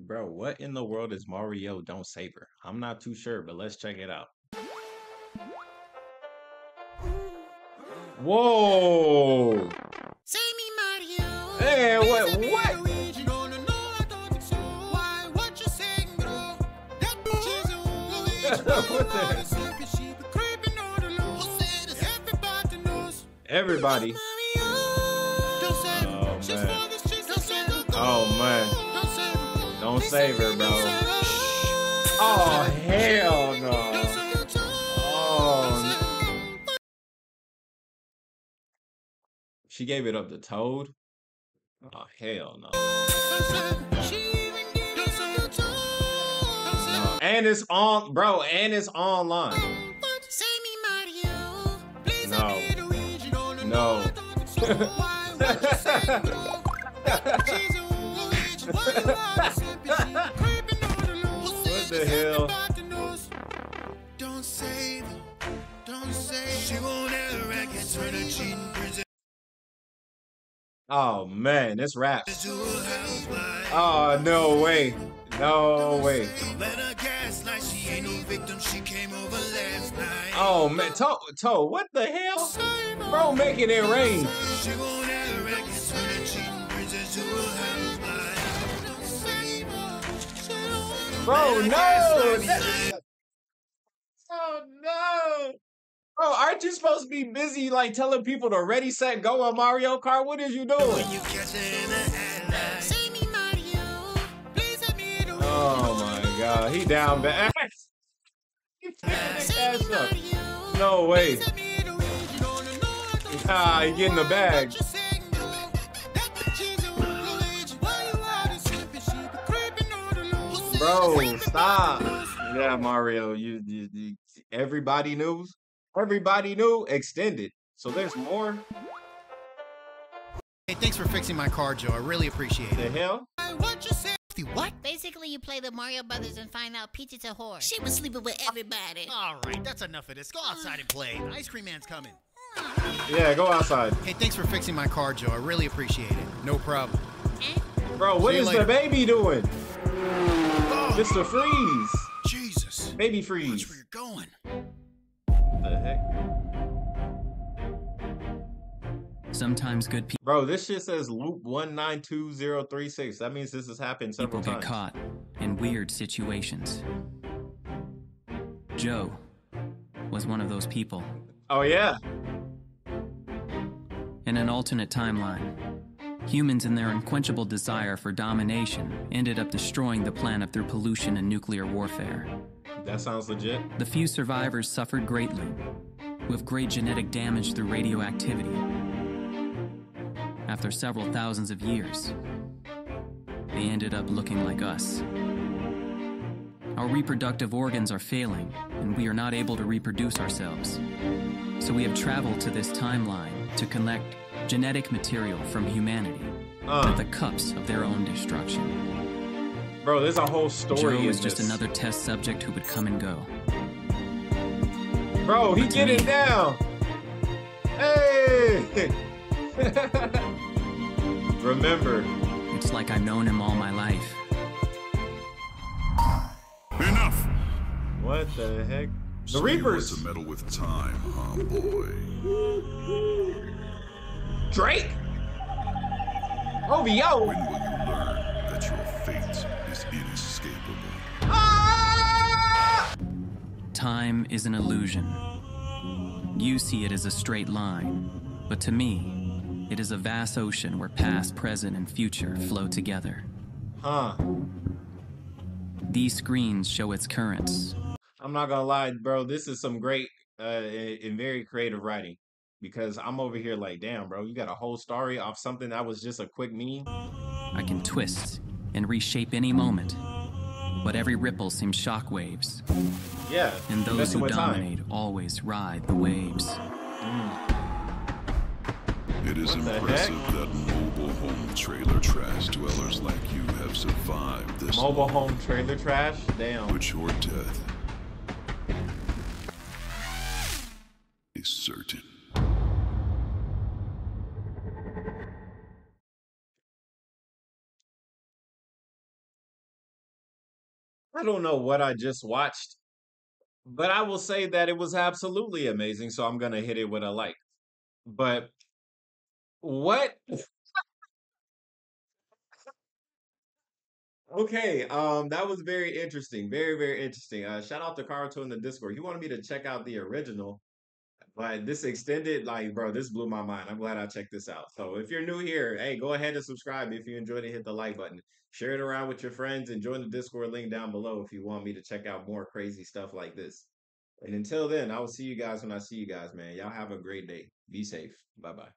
Bro, what in the world is Mario Don't Saber? I'm not too sure, but let's check it out. Whoa! Save me, Mario! Hey, what? What the heck? Everybody. Oh, man. Oh, man. Don't save her, bro. Oh, hell no. Oh. She gave it up to Toad? Oh, hell no. No. And it's on, bro, and it's online. No. No. What the hell? Don't save her. Don't save her. She won't ever get rid of cheating prison. Oh man, this rap. Oh no way. No way. Let her gaslight, she ain't no victim. She came over last night. Oh man, Toe, what the hell? Bro making it rain. She won't ever get rid of cheating prison. Bro, no! Oh, no! Bro, aren't you supposed to be busy, like, telling people to ready, set, go on Mario Kart? What is you doing? Oh, my God. He down bad. He picking his ass up. No way. Ah, he getting the bag. Bro, stop. Yeah, Mario, you everybody knew. Everybody knew extended. So there's more. Hey, thanks for fixing my car, Joe. I really appreciate it. The hell? What? Basically, you play the Mario Brothers and find out Peach is a whore. She was sleeping with everybody. All right, that's enough of this. Go outside and play. The ice cream man's coming. Yeah, go outside. Hey, thanks for fixing my car, Joe. I really appreciate it. No problem. Bro, what is the baby doing? Mr. Freeze! Jesus! Baby Freeze! Watch where you're going. What the heck? Sometimes good people. Bro, this shit says loop 192036. That means this has happened several times. People get caught in weird situations. Joe was one of those people. Oh yeah. In an alternate timeline, humans and their unquenchable desire for domination ended up destroying the planet through pollution and nuclear warfare. That sounds legit. The few survivors suffered greatly, with great genetic damage through radioactivity. After several thousands of years, they ended up looking like us. Our reproductive organs are failing, and we are not able to reproduce ourselves. So we have traveled to this timeline to collect genetic material from humanity at the cups of their own destruction. Bro, there's a whole story. Joe was just another test subject who would come and go. Bro, he get it down. Hey! Remember. It's like I've known him all my life. Enough! What the heck? The Reapers! To meddle with time, huh, boy? Drake? OVO? When will you learn that your fate is inescapable? Ah! Time is an illusion. You see it as a straight line, but to me, it is a vast ocean where past, present, and future flow together. Huh. These screens show its currents. I'm not gonna lie, bro, this is some great and very creative writing. Because I'm over here like, damn, bro, you got a whole story off something that was just a quick meme. I can twist and reshape any moment, but every ripple seems shockwaves. Yeah. And those who dominate always ride the waves. It is impressive that mobile home trailer trash dwellers like you have survived this. Mobile home trailer trash? Damn. But your death is certain. I don't know what I just watched, but I will say that it was absolutely amazing. So I'm going to hit it with a like. But what? Okay, that was very interesting. Very, very interesting. Shout out to Carlton in the Discord. He wanted me to check out the original, but this extended, like, bro, this blew my mind. I'm glad I checked this out. So if you're new here, hey, go ahead and subscribe. If you enjoyed it, hit the like button. Share it around with your friends and join the Discord link down below if you want me to check out more crazy stuff like this. And until then, I will see you guys when I see you guys, man. Y'all have a great day. Be safe. Bye-bye.